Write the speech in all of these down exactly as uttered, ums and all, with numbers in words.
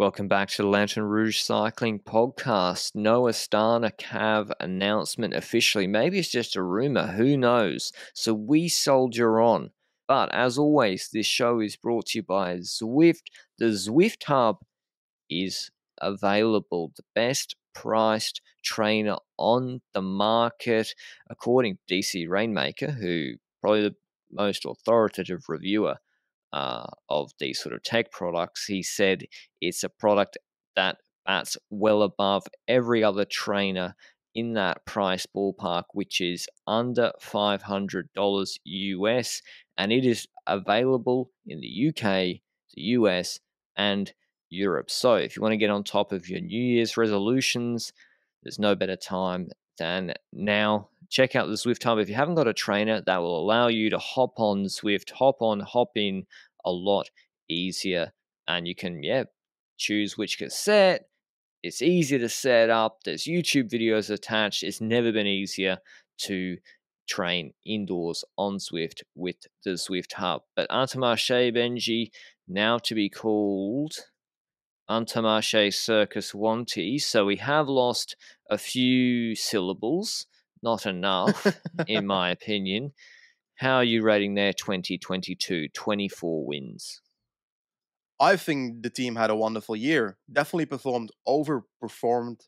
Welcome back to the Lanterne Rouge Cycling Podcast. No Astana Cav announcement officially. Maybe it's just a rumor. Who knows? So we soldier on. But as always, this show is brought to you by Zwift. The Zwift Hub is available. The best priced trainer on the market, according to D C Rainmaker, who probably the most authoritative reviewer Uh, of these sort of tech products. He said it's a product that bats well above every other trainer in that price ballpark, which is under five hundred dollars U S, and it is available in the U K, the U S, and Europe. So if you want to get on top of your New Year's resolutions, there's no better time than now. Check out the Zwift Hub. If you haven't got a trainer, that will allow you to hop on Zwift, hop on, hop in a lot easier. And you can, yeah, choose which cassette. It's easy to set up. There's YouTube videos attached. It's never been easier to train indoors on Zwift with the Zwift Hub. But Antoine Machet, Benji, now to be called Antoine Machet Circus Wanty. So we have lost a few syllables. Not enough, in my opinion. How are you rating their twenty twenty-two twenty-four wins? I think the team had a wonderful year. Definitely performed, overperformed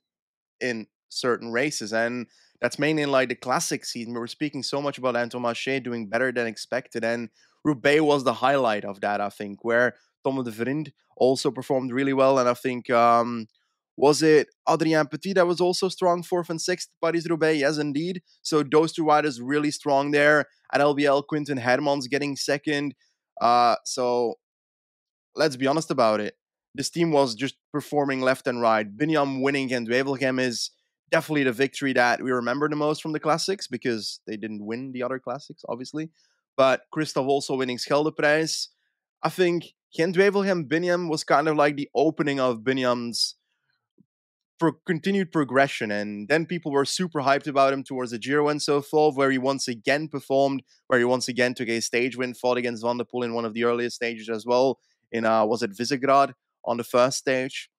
in certain races. And that's mainly in like the classic season. We were speaking so much about Antoine Machet doing better than expected. And Roubaix was the highlight of that, I think, where Tom de Vriend also performed really well. And I think... Um, Was it Adrien Petit that was also strong, fourth and sixth, Paris-Roubaix? Yes, indeed. So those two riders really strong there. At L B L, Quinten Hermans getting second. Uh, so let's be honest about it. This team was just performing left and right. Biniam winning Gent-Wevelgem is definitely the victory that we remember the most from the classics, because they didn't win the other classics, obviously. But Kristoff also winning Scheldeprijs. I think Gent-Wevelgem-Biniam was kind of like the opening of Biniam's Pro- continued progression, and then people were super hyped about him towards the Giro and so forth, where he once again performed, where he once again took a stage win, fought against Van der Poel in one of the earliest stages as well, in, uh, was it Visegrad on the first stage.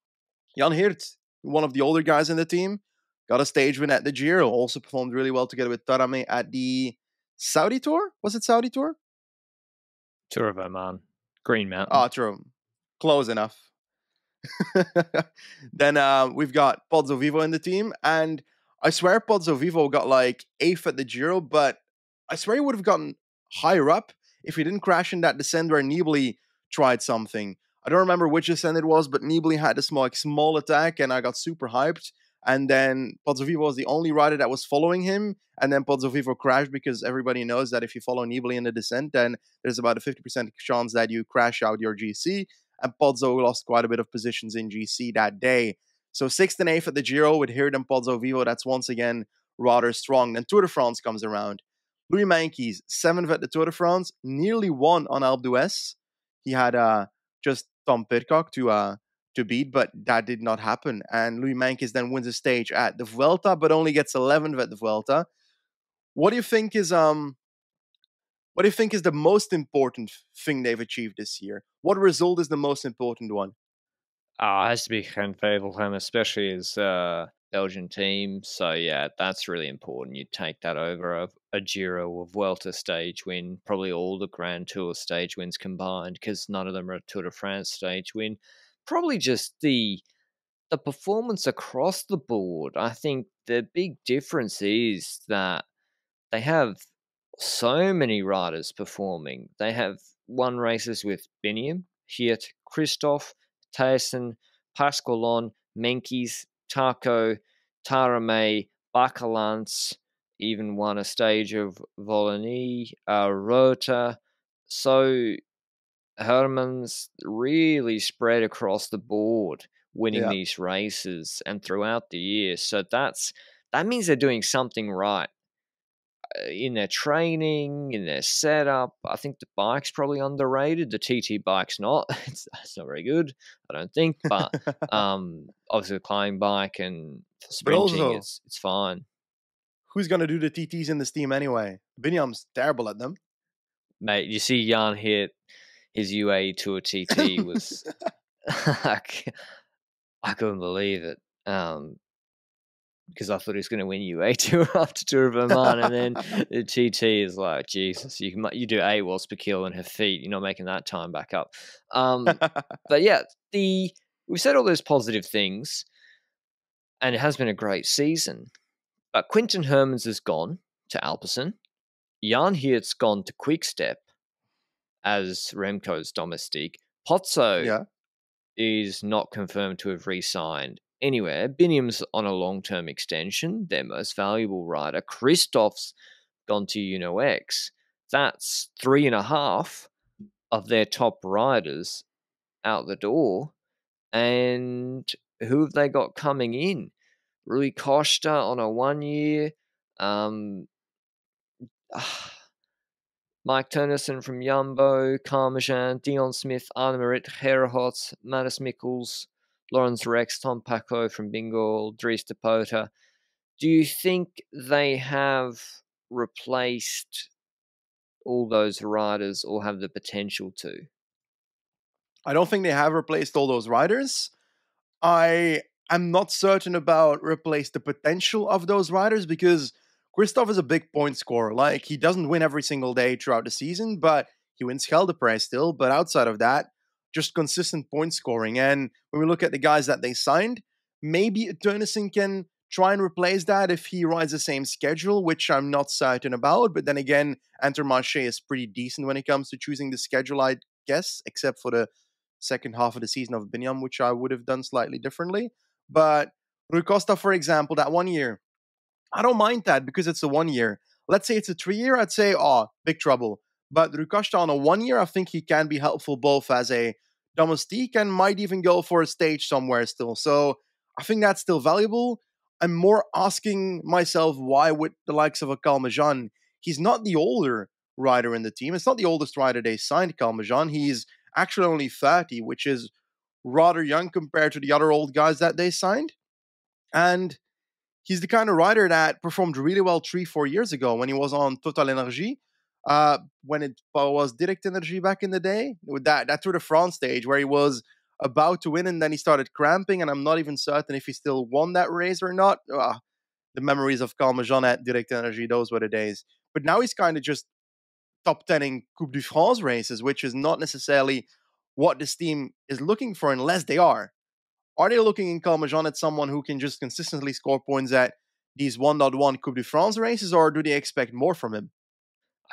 Jan Hirt, one of the older guys in the team, got a stage win at the Giro, also performed really well together with Tarame at the Saudi Tour? Was it Saudi Tour? Tour of Oman. Green Mountain. Oh, true. Close enough. Then uh, we've got Pozzovivo in the team, and I swear Pozzovivo got like eighth at the Giro, but I swear he would have gotten higher up if he didn't crash in that descent where Nibali tried something. I don't remember which descent it was, but Nibali had this like small attack and I got super hyped, and then Pozzovivo was the only rider that was following him, and then Pozzovivo crashed, because everybody knows that if you follow Nibali in the descent, then there's about a fifty percent chance that you crash out your G C. And Pozzo lost quite a bit of positions in G C that day. So sixth and eighth at the Giro with Hirt and Pozzovivo. That's once again rather strong. Then Tour de France comes around. Louis Meintjes, seventh at the Tour de France, nearly won on Alpe d'Huez. He had uh, just Tom Pidcock to uh, to beat, but that did not happen. And Louis Meintjes then wins a stage at the Vuelta, but only gets eleventh at the Vuelta. What do you think is um? What do you think is the most important thing they've achieved this year? What result is the most important one? Uh, it has to be Gent-Wevelgem, especially as a Belgian team. So, yeah, that's really important. You take that over a, a Giro or Vuelta stage win, probably all the Grand Tour stage wins combined, because none of them are a Tour de France stage win. Probably just the the performance across the board. I think the big difference is that they have... so many riders performing. They have won races with Biniam, Hirt, Kristoff, Thijssen, Pasqualon, Meintjes, Taco, Tarame, Bakalans, even won a stage of Volony, uh, Rota. So Hermans really spread across the board, winning yeah. these races and throughout the year. So that's that means they're doing something right. In their training, in their setup. I think the bike's probably underrated. The T T bike's not. It's, it's not very good, I don't think. But um, obviously, the climbing bike and sprinting, also, it's, it's fine. Who's going to do the T Ts in this team anyway? Biniam's terrible at them. Mate, you see Jan Hirt, his U A E Tour T T was... I couldn't believe it. Um, because I thought he was going to win U A E Tour after Tour of Oman, and then the T T is like, Jesus, you can, you do eight watts per kilo on her feet. You're not making that time back up. Um, but yeah, the we said all those positive things, and it has been a great season. But Quinten Hermans is gone to Alpecin. Jan Hirt's gone to Quickstep as Remco's domestique. Pozzo yeah. is not confirmed to have re-signed anywhere. Biniam's on a long-term extension, their most valuable rider. Kristoff's gone to Uno X. That's three and a half of their top riders out the door. And who have they got coming in? Rui Costa on a one-year. Um, uh, Mike Teunissen from Jumbo, Calmejane, Dion Smith, Rune Herregodts, Madis Mikkels, Lawrence Rex, Tom Paco from Bingo, Dries de Pota. Do you think they have replaced all those riders or have the potential to? I don't think they have replaced all those riders. I am not certain about replace the potential of those riders because Kristoff is a big point scorer. Like, he doesn't win every single day throughout the season, but he wins Gelderprijs still. But outside of that, just consistent point scoring. And when we look at the guys that they signed, maybe Teunissen can try and replace that if he rides the same schedule, which I'm not certain about. But then again, Antoine Machet is pretty decent when it comes to choosing the schedule, I guess, except for the second half of the season of Biniam, which I would have done slightly differently. But Rui Costa, for example, that one year, I don't mind that because it's a one year. Let's say it's a three year, I'd say, oh, big trouble. But Rui Costa on a one year, I think he can be helpful both as a domestique and might even go for a stage somewhere still. So I think that's still valuable. I'm more asking myself why with the likes of a Calmejane, he's not the older rider in the team. It's not the oldest rider they signed, Calmejane. He's actually only thirty, which is rather young compared to the other old guys that they signed. And he's the kind of rider that performed really well three, four years ago when he was on Total Energie, uh, when it was Direct Energie back in the day, with that, that Tour de France stage where he was about to win and then he started cramping, and I'm not even certain if he still won that race or not. Uh, the memories of Calmejane at Direct Energie, those were the days. But now he's kind of just top ten-ing Coupe de France races, which is not necessarily what this team is looking for unless they are. Are they looking in Calmejane at someone who can just consistently score points at these one point one Coupe de France races, or do they expect more from him?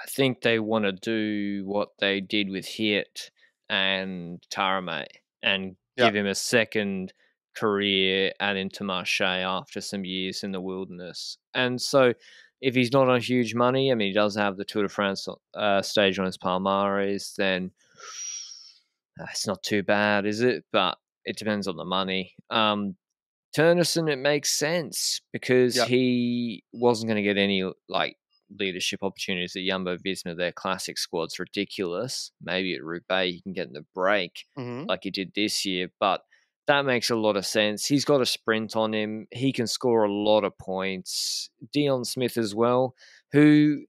I think they want to do what they did with Hirt and Tarame and yeah. give him a second career and into Marche after some years in the wilderness. And so if he's not on huge money, I mean, he does have the Tour de France uh, stage on his palmares, then that's not too bad, is it? But it depends on the money. Um, Teunissen, it makes sense because yep. he wasn't going to get any like leadership opportunities at Jumbo Visma. Their classic squad's ridiculous. Maybe at Roubaix you can get in the break mm-hmm. like he did this year, but that makes a lot of sense. He's got a sprint on him. He can score a lot of points. Dion Smith as well, who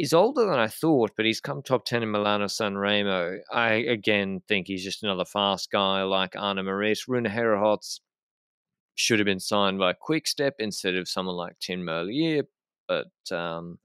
is older than I thought, but he's come top ten in Milano Sanremo. I, again, think he's just another fast guy like Arne Maris. Rune Herregodts should have been signed by Quickstep instead of someone like Tim Merlier. But, um,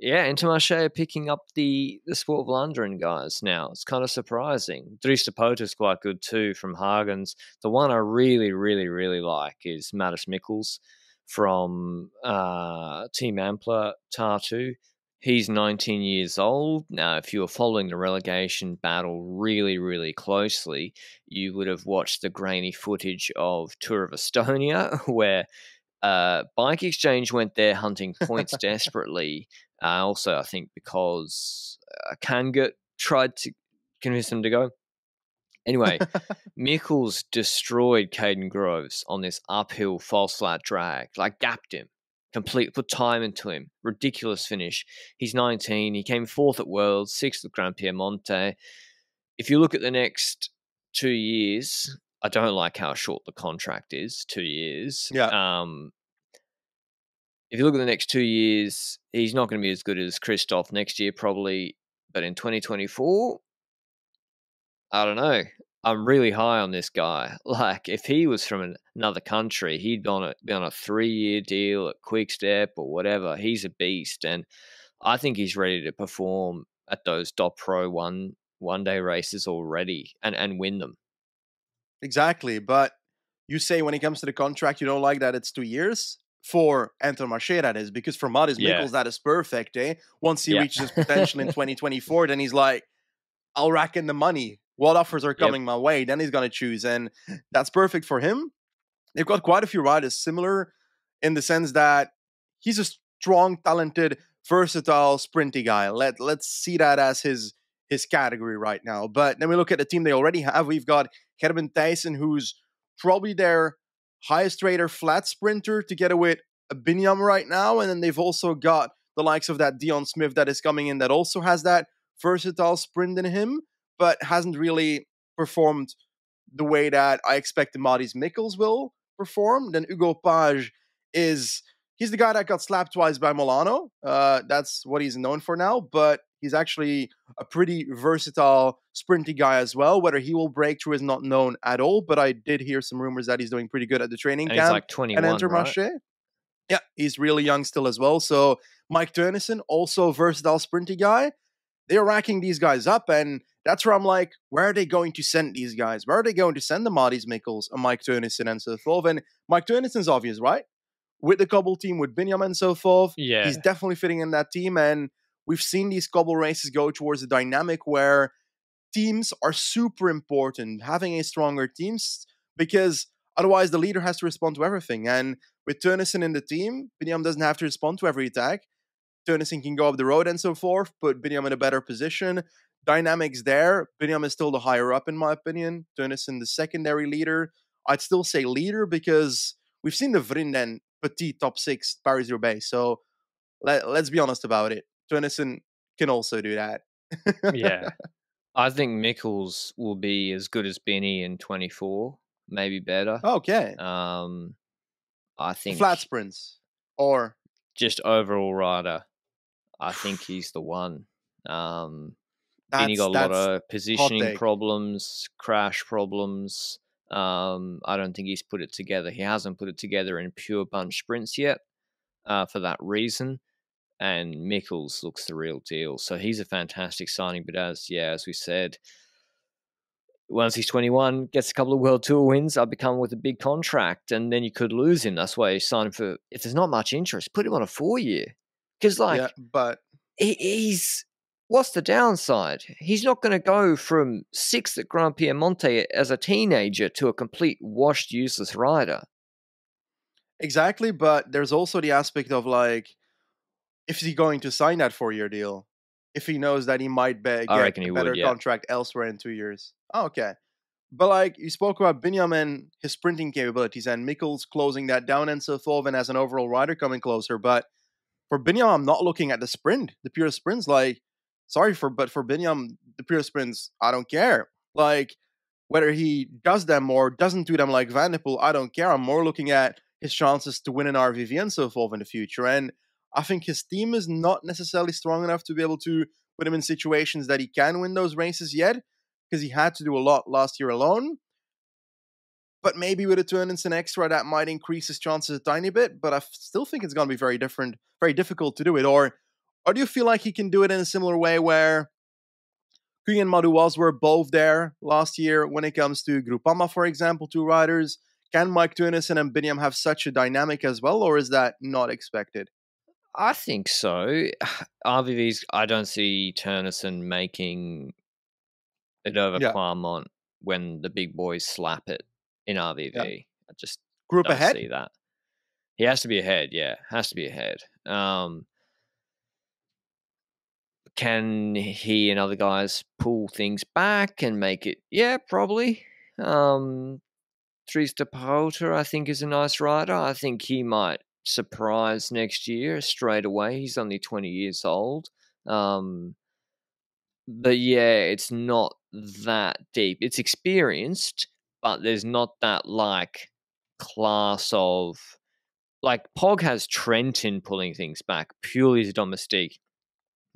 yeah, Intermarché are picking up the, the Sport of Vlaanderen guys now. It's kind of surprising. Dries de Pota is quite good too from Hagens. The one I really, really, really like is Madis Mikkels from uh, Team Ampla Tartu. He's nineteen years old. Now, if you were following the relegation battle really, really closely, you would have watched the grainy footage of Tour of Estonia where uh, Bike Exchange went there hunting points desperately. Uh, also, I think because uh, Kangut tried to convince them to go. Anyway, Mikkels destroyed Caden Groves on this uphill false flat drag, like gapped him. Complete, put time into him. Ridiculous finish. He's nineteen. He came fourth at Worlds, sixth at Gran Piemonte. If you look at the next two years, I don't like how short the contract is, two years. Yeah. Um, if you look at the next two years, he's not going to be as good as Kristoff next year probably, but in twenty twenty-four, I don't know. I'm really high on this guy. Like, if he was from an, another country, he'd on a, be on a three-year deal at Quickstep or whatever. He's a beast, and I think he's ready to perform at those Dot Pro one one-day races already and, and win them. Exactly, but you say when it comes to the contract, you don't like that it's two years? For Antoine Machet, that is, because for Madis Mikkels, yeah. that is perfect, eh? Once he yeah. reaches his potential in twenty twenty-four, then he's like, I'll rack in the money. What offers are coming yep. my way? Then he's going to choose. And that's perfect for him. They've got quite a few riders similar in the sense that he's a strong, talented, versatile, sprinty guy. Let, let's see that as his, his category right now. But then we look at the team they already have. We've got Gerben Thijssen, who's probably their highest rater flat sprinter together with a Biniam right now. And then they've also got the likes of that Dion Smith that is coming in that also has that versatile sprint in him, but hasn't really performed the way that I expect the Madis Mikkels will perform. Then Hugo Page is, he's the guy that got slapped twice by Milano. Uh, that's what he's known for now, but he's actually a pretty versatile, sprinty guy as well. Whether he will break through is not known at all, but I did hear some rumors that he's doing pretty good at the training and camp. He's like twenty-one, and Intermarché. Right? Yeah, he's really young still as well. So Mike Teunissen, also versatile, sprinty guy. They're racking these guys up, and that's where I'm like, where are they going to send these guys? Where are they going to send the Madis Mikkels and Mike Teunissen and so forth? And Mike Teunissen's obvious, right? With the cobble team, with Biniam and so forth, yeah. he's definitely fitting in that team. And we've seen these cobble races go towards a dynamic where teams are super important, having a stronger team, because otherwise the leader has to respond to everything. And with Teunissen in the team, Biniam doesn't have to respond to every attack. Teunissen can go up the road and so forth, put Biniam in a better position. Dynamics there. Biniam is still the higher up, in my opinion. Teunissen, the secondary leader. I'd still say leader because we've seen the Vrinden Petit top six Paris-Roubaix. So let, let's be honest about it. Teunissen can also do that. yeah. I think Mikkels will be as good as Binny in twenty-four, maybe better. Okay. Um, I think flat sprints or just overall rider. I think he's the one. Um, and he got a lot of positioning problems, crash problems. Um, I don't think he's put it together. He hasn't put it together in pure bunch sprints yet uh, for that reason. And Mikkels looks the real deal. So he's a fantastic signing. But as, yeah, as we said, once he's twenty-one, gets a couple of World Tour wins, I'll become with a big contract. And then you could lose him. That's why you sign him for, if there's not much interest, put him on a four-year. Because, like, yeah, but he, he's... what's the downside? He's not going to go from sixth at Gran Piemonte as a teenager to a complete washed, useless rider. Exactly, but there's also the aspect of, like, if he's going to sign that four-year deal, if he knows that he might be, get a better would, yeah. contract elsewhere in two years. Oh, okay. But, like, you spoke about Biniam and his sprinting capabilities and Mikkels closing that down and so forth and as an overall rider coming closer. But for Biniam, I'm not looking at the sprint, the pure sprints, like, Sorry, for but for Biniam, the pure sprints, I don't care. Like, whether he does them or doesn't do them like Van der Poel, I don't care. I'm more looking at his chances to win an R V V and so forth in the future. And I think his team is not necessarily strong enough to be able to put him in situations that he can win those races yet, because he had to do a lot last year alone. But maybe with a Teunissen extra, that might increase his chances a tiny bit. But I still think it's going to be very different, very difficult to do it. Or... Or do you feel like he can do it in a similar way where Kung and Madouas were both there last year when it comes to Groupama, for example, two riders? Can Mike Teunissen and Biniam have such a dynamic as well, or is that not expected? I think so. R V Vs, I don't see Teunissen making it over yeah. Clermont when the big boys slap it in R V V. Yeah. I just Group don't ahead? see that. He has to be ahead, yeah. Has to be ahead. Um... Can he and other guys pull things back and make it? Yeah, probably. Um, Dries de Pouter, I think, is a nice rider. I think he might surprise next year straight away. He's only twenty years old. Um, but, yeah, it's not that deep. It's experienced, but there's not that, like, class of... Like, Pog has Trentin pulling things back, purely as a domestique.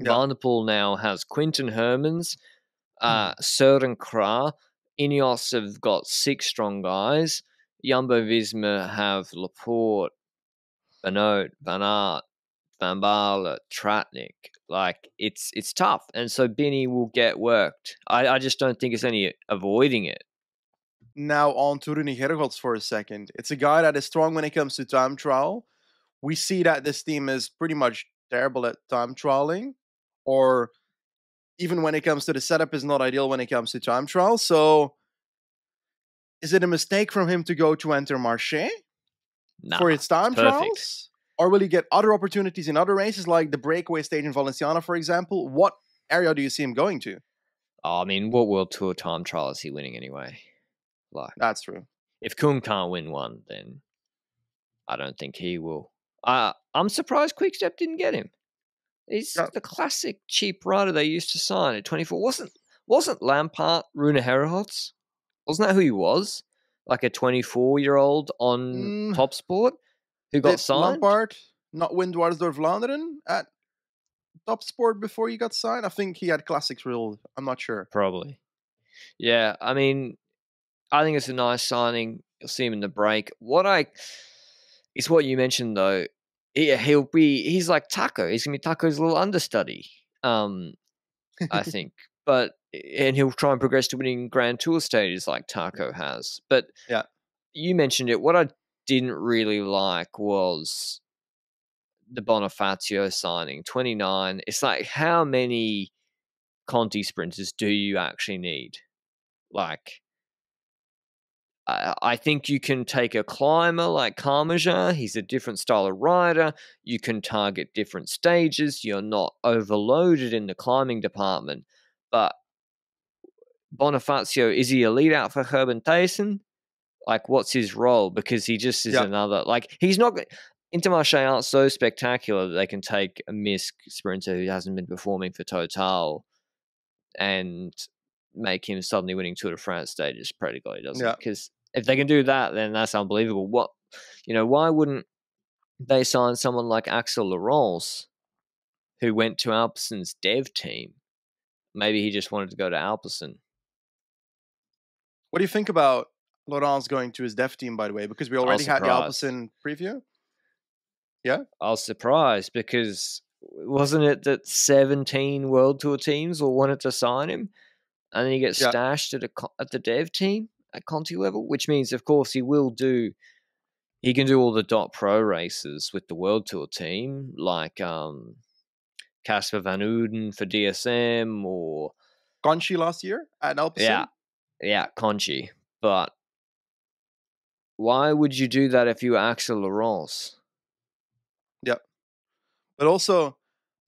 Yeah. Van der Poel now has Quinten Hermans, uh, mm. Søren Kragh, Ineos have got six strong guys. Jumbo Visma have Laporte, Benoit, Van Aert, Van Baarle, Tratnik. Like, it's it's tough. And so Binny will get worked. I, I just don't think it's any avoiding it. Now on to Rune Herregodts for a second. It's a guy that is strong when it comes to time trial. We see that this team is pretty much terrible at time trialing, or even when it comes to the setup is not ideal when it comes to time trial. So is it a mistake from him to go to Intermarché nah, for his time trials? Or will he get other opportunities in other races, like the breakaway stage in Valenciana, for example? What area do you see him going to? Oh, I mean, what World Tour time trial is he winning anyway? Like, that's true. If Kuhn can't win one, then I don't think he will. Uh, I'm surprised Quickstep didn't get him. He's no. the classic cheap rider they used to sign at twenty-four. Wasn't wasn't Lampard Rune Herregodts? Wasn't that who he was? Like a twenty-four-year-old on mm. Topsport who got Did signed? Lampard not win Dwars door Vlaanderen at Topsport before he got signed? I think he had classics ruled. I'm not sure. Probably. Yeah, I mean, I think it's a nice signing. You'll see him in the break. What I... It's what you mentioned, though. Yeah, he'll be... He's like Taco. He's going to be Taco's little understudy, um, I think. But... And he'll try and progress to winning Grand Tour stages like Taco has. But yeah, you mentioned it. What I didn't really like was the Bonifacio signing, twenty-nine. It's like, how many Conti sprinters do you actually need? Like... I think you can take a climber like Calmejane. He's a different style of rider. You can target different stages. You're not overloaded in the climbing department. But Bonifacio, is he a lead out for Herb and Thijssen? Like, what's his role? Because he just is yep. another. Like, he's not. Intermarché aren't so spectacular that they can take a Misk sprinter who hasn't been performing for Total and make him suddenly winning Tour de France stages practically, doesn't it? Because yeah. if they can do that, then that's unbelievable. What, you know, why wouldn't they sign someone like Axel Laurence, who went to Alpecin's dev team? Maybe he just wanted to go to Alpecin. What do you think about Laurence going to his dev team, by the way? Because we already had the Alpecin preview. Yeah? I was surprised because wasn't it that seventeen World Tour teams all wanted to sign him? And then he gets yeah. stashed at a, at the dev team at Conti level, which means, of course, he will do. He can do all the dot pro races with the World Tour team, like um, Casper Van Ouden for D S M or Conchi last year at Alpecin. Yeah, yeah, Conchi. But why would you do that if you were Axel Laurence? Yep. Yeah. But also,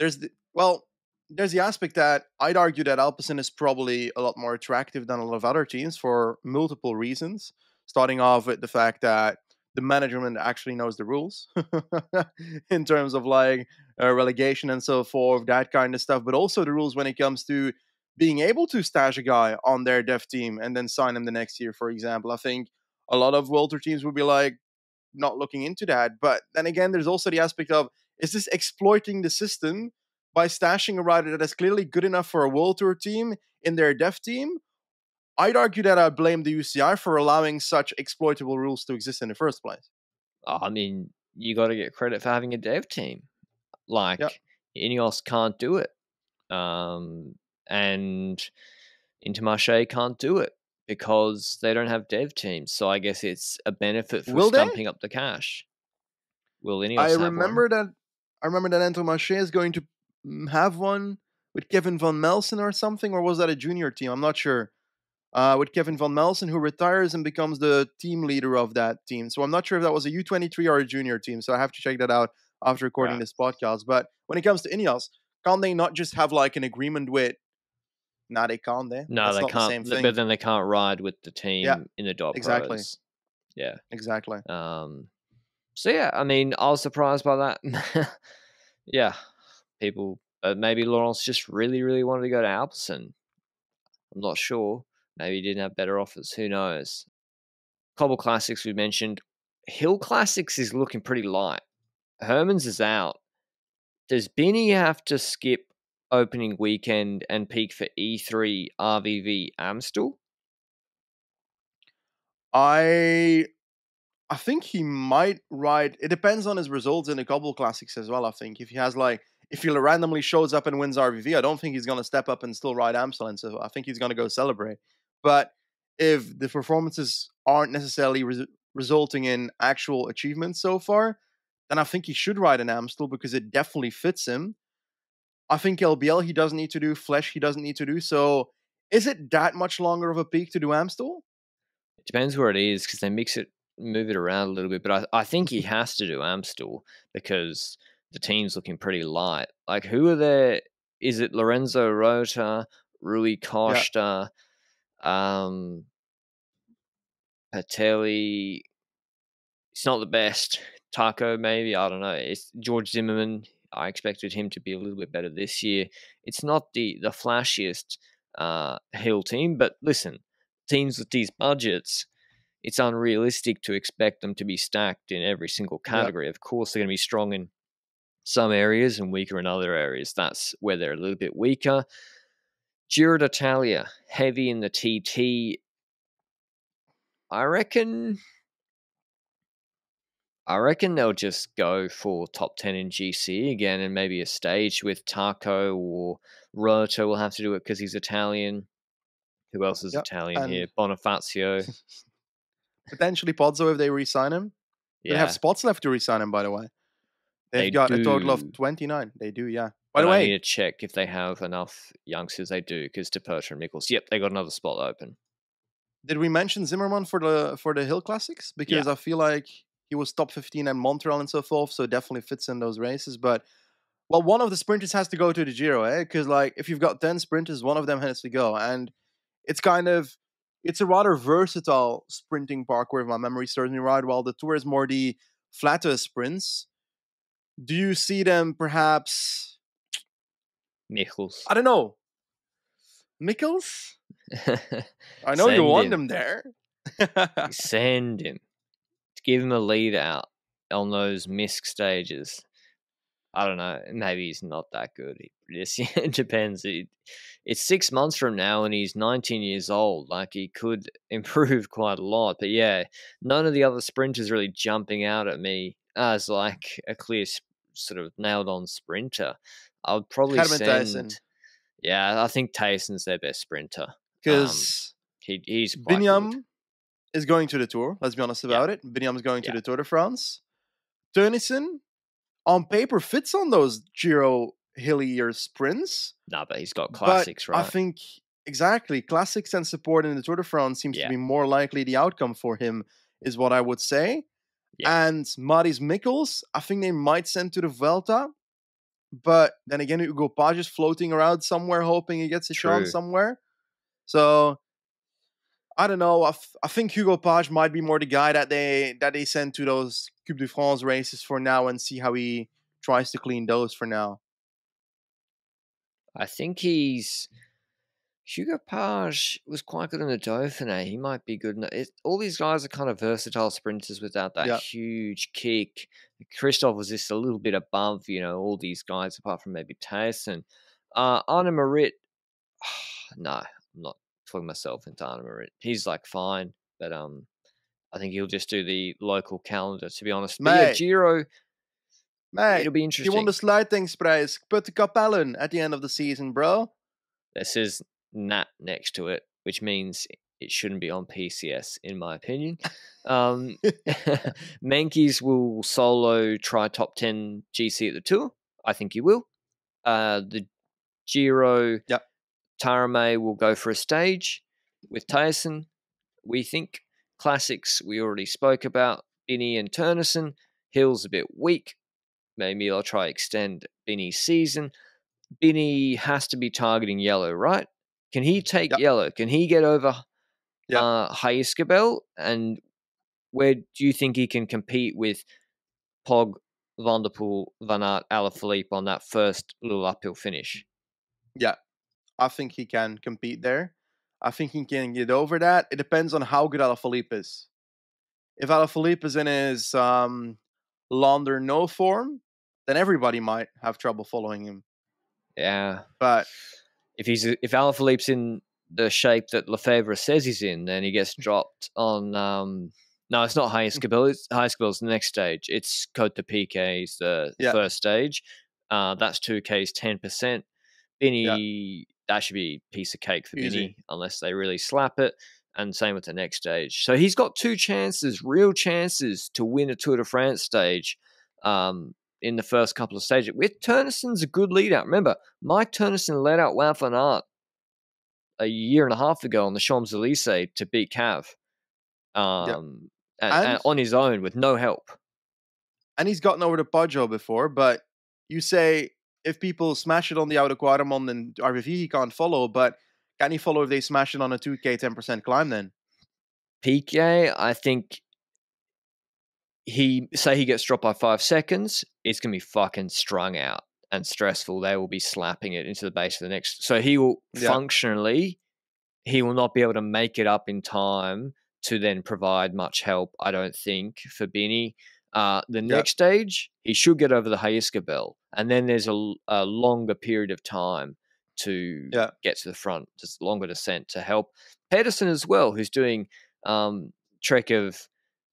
there's the, well. There's the aspect that I'd argue that Alpecin is probably a lot more attractive than a lot of other teams for multiple reasons, starting off with the fact that the management actually knows the rules in terms of like uh, relegation and so forth, that kind of stuff, but also the rules when it comes to being able to stash a guy on their dev team and then sign him the next year, for example. I think a lot of World Tour teams would be like not looking into that. But then again, there's also the aspect of, is this exploiting the system by stashing a rider that is clearly good enough for a World Tour team in their dev team? I'd argue that I blame the U C I for allowing such exploitable rules to exist in the first place. I mean, you got to get credit for having a dev team. Like, yep. Ineos can't do it. Um, and Intermarché can't do it because they don't have dev teams. So I guess it's a benefit for Will stumping they? up the cash. Will Ineos I have remember one? that I remember that Intermarché is going to have one with Kevin Van Melsen or something, or was that a junior team? I'm not sure. Uh, with Kevin Van Melsen, who retires and becomes the team leader of that team. So I'm not sure if that was a U twenty-three or a junior team. So I have to check that out after recording yeah. this podcast. But when it comes to Ineos, can't they not just have like an agreement with... No, they can't. They. No, That's they can't. The same thing. But then they can't ride with the team yeah. in the dot Exactly. Pros. Yeah. Exactly. Um, so yeah, I mean, I was surprised by that. yeah. People, uh, maybe Laurence just really, really wanted to go to Alpecin. I'm not sure. Maybe he didn't have better offers. Who knows? Cobble Classics, we mentioned. Hill Classics is looking pretty light. Hermans is out. Does Binny have to skip opening weekend and peak for E three R V V Amstel? I I think he might ride. It depends on his results in a couple classics as well. I think if he has like if he randomly shows up and wins R V V, I don't think he's going to step up and still ride Amstel. And so I think he's going to go celebrate. But if the performances aren't necessarily res- resulting in actual achievements so far, then I think he should ride an Amstel because it definitely fits him. I think L B L he doesn't need to do, Flesch he doesn't need to do. So is it that much longer of a peak to do Amstel? It depends where it is because they mix it, move it around a little bit. But I, I think he has to do Amstel because the team's looking pretty light. Like who are there? Is it Lorenzo Rota, Rui Costa, yeah. um, Patelli? It's not the best. Taco maybe, I don't know. It's George Zimmerman. I expected him to be a little bit better this year. It's not the, the flashiest uh, hill team, but listen, teams with these budgets, it's unrealistic to expect them to be stacked in every single category. Yep. Of course, they're going to be strong in some areas and weaker in other areas. That's where they're a little bit weaker. Giro d'Italia, heavy in the T T. I reckon... I reckon they'll just go for top ten in G C again and maybe a stage with Taco or Rota will have to do it because he's Italian. Who else is yep, Italian here? Bonifacio. Potentially Pozzo if they re-sign him. Yeah. They have spots left to re-sign him, by the way. They've they got do. a total of twenty-nine. They do, yeah. By the way, I need to check if they have enough youngsters. They do because DePertra and Mikkels. Yep, they got another spot open. Did we mention Zimmermann for the, for the Hill Classics? Because yeah. I feel like... he was top fifteen at Montreal and so forth, so definitely fits in those races. But, well, one of the sprinters has to go to the Giro, eh? Because, like, if you've got ten sprinters, one of them has to go. And it's kind of, it's a rather versatile sprinting parkour, if my memory serves me right, while the Tour is more the flatter sprints. Do you see them perhaps... Mikkels. I don't know. Mikkels? I know Send you want him, him there. Send him. Give him a lead out on those misc stages. I don't know. Maybe he's not that good. It depends. It's six months from now and he's nineteen years old. Like he could improve quite a lot. But yeah, none of the other sprinters really jumping out at me as like a clear sort of nailed on sprinter. I would probably Herman send. Thijssen. Yeah, I think Thijssen's their best sprinter. Because um, he, he's quite Biniam. Good. Is going to the Tour. Let's be honest about yeah. it. Biniam's going yeah. to the Tour de France. Teunissen, on paper, fits on those Giro hillier sprints. Nah, but he's got classics, but right? I think, exactly, classics and support in the Tour de France seems yeah. to be more likely the outcome for him, is what I would say. Yeah. And Madis Mikkels, I think they might send to the Vuelta. But then again, Hugo Page is floating around somewhere, hoping he gets a True. shot somewhere. So... I don't know. I, f- I think Hugo Page might be more the guy that they that they send to those Coupe de France races for now and see how he tries to clean those for now. I think he's... Hugo Page was quite good in the Dauphiné. He might be good in the... it, all these guys are kind of versatile sprinters without that yeah. huge kick. Kristoff was just a little bit above, you know, all these guys apart from maybe Thijssen. Uh, Arne Marit... Oh, no, I'm not... talking myself into Arne Marit. He's like fine, but um, I think he'll just do the local calendar. To be honest, mate, yeah, Giro, mate, it'll be interesting. He won the Sluitingsprijs, Puttenkapellen at the end of the season, bro. That says Nat next to it, which means it shouldn't be on P C S, in my opinion. Um, Meintjes will solo try top ten G C at the Tour. I think he will. Uh, the Giro, yep. Tarame will go for a stage with Thijssen, we think. Classics, we already spoke about. Binny and Teunissen. Hill's a bit weak. Maybe I'll try extend Binny's season. Binny has to be targeting yellow, right? Can he take yep. yellow? Can he get over yep. uh, Hayesgebel? And where do you think he can compete with Pog, Van der Poel, Van Aert, Alaphilippe on that first little uphill finish? Yeah. I think he can compete there. I think he can get over that. It depends on how good Alaphilippe is. If Alaphilippe is in his um, Lander no form, then everybody might have trouble following him. Yeah, but if he's if Alaphilippe's in the shape that Lefebvre says he's in, and he gets dropped on. Um, no, it's not Hayeskibil. It's Hayeskibil's the next stage. It's Cote de Piquet's the yeah. first stage. Uh, that's two K's ten percent. Binny, yeah. that should be a piece of cake for Easy. Binny, unless they really slap it. And same with the next stage. So he's got two chances, real chances, to win a Tour de France stage um, in the first couple of stages. With Teunissen's a good lead out. Remember, Mike Teunissen led out Wout van Aert a year and a half ago on the Champs-Élysées to beat Cav um, yep. and, and on his own with no help. And he's gotten over to Poggio before, but you say if people smash it on the Oude Quaremont and R V V, he can't follow, but can he follow if they smash it on a two K ten percent climb then? Piquet, I think he, say he gets dropped by five seconds, it's going to be fucking strung out and stressful. They will be slapping it into the base of the next. So he will yeah. functionally, he will not be able to make it up in time to then provide much help, I don't think, for Binny. Uh, the yeah. next stage, he should get over the Hayeskibil. And then there's a, a longer period of time to yeah. get to the front, just longer descent to help. Pedersen as well, who's doing um, Trek have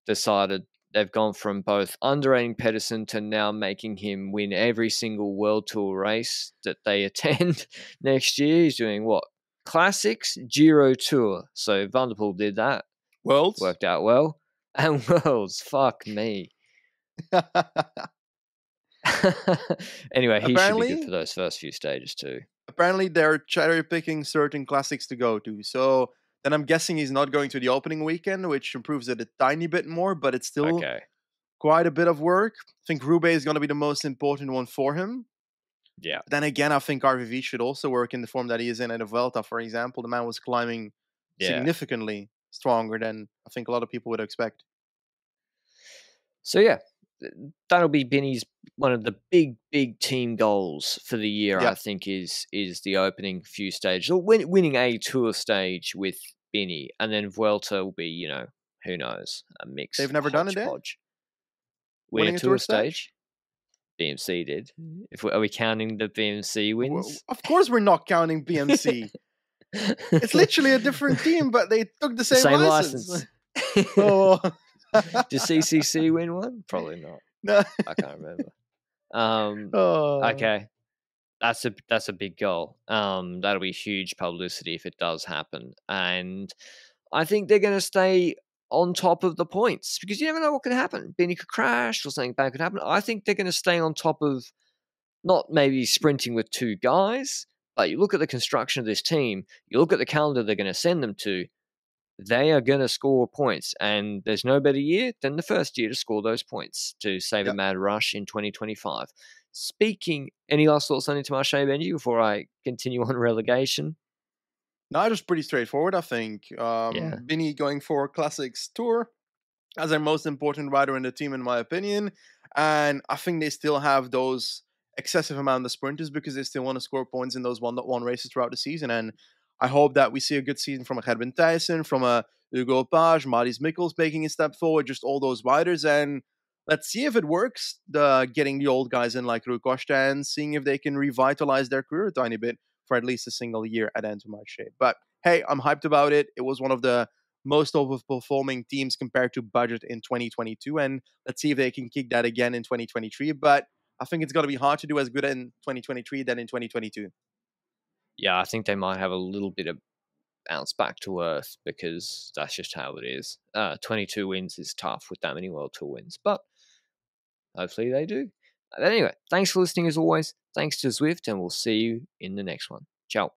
decided they've gone from both underrating Pedersen to now making him win every single World Tour race that they attend next year. He's doing what? Classics, Giro Tour. So Van der Poel did that. Worlds. Worked out well. And Worlds. Fuck me. Anyway, he apparently, should be good for those first few stages too. Apparently, they're cherry picking certain classics to go to. So then I'm guessing he's not going to the opening weekend, which improves it a tiny bit more, but it's still okay. quite a bit of work. I think Roubaix is going to be the most important one for him. Yeah. But then again, I think R V V should also work in the form that he is in at the Vuelta, for example. The man was climbing yeah. significantly stronger than I think a lot of people would expect. So yeah. That'll be Binny's one of the big, big team goals for the year, yep. I think, is is the opening few stages. Or win, winning a tour stage with Binny. And then Vuelta will be, you know, who knows, a mix. They've never done it yet? Winning a tour, tour stage? stage? B M C did. If we, are we counting the B M C wins? Well, of course we're not counting B M C. It's literally a different team, but they took the same, same license. license. Oh. Did C C C win one? Probably not. No, I can't remember. Um, oh. Okay, that's a that's a big goal. Um, that'll be huge publicity if it does happen, and I think they're going to stay on top of the points because you never know what could happen. Binny could crash or something bad could happen. I think they're going to stay on top of not maybe sprinting with two guys, but you look at the construction of this team, you look at the calendar they're going to send them to. They are going to score points, and there's no better year than the first year to score those points to save yep. a mad rush in twenty twenty-five. Speaking, any last thoughts on Intermarché, Benji, before I continue on relegation? No, it was pretty straightforward, I think. Um, yeah. Binny going for Classics Tour as their most important rider in the team, in my opinion. And I think they still have those excessive amount of sprinters because they still want to score points in those one-on-one races throughout the season. And I hope that we see a good season from a Gerben Thijssen, from a Hugo Page, Madis Mikkels making a step forward, just all those riders. And let's see if it works, the, getting the old guys in like Rui Costa and seeing if they can revitalize their career a tiny bit for at least a single year at Intermarché. But hey, I'm hyped about it. It was one of the most overperforming teams compared to budget in twenty twenty-two. And let's see if they can kick that again in twenty twenty-three. But I think it's going to be hard to do as good in twenty twenty-three than in twenty twenty-two. Yeah, I think they might have a little bit of bounce back to earth because that's just how it is. Uh, twenty-two wins is tough with that many World Tour wins, but hopefully they do. But anyway, thanks for listening as always. Thanks to Zwift, and we'll see you in the next one. Ciao.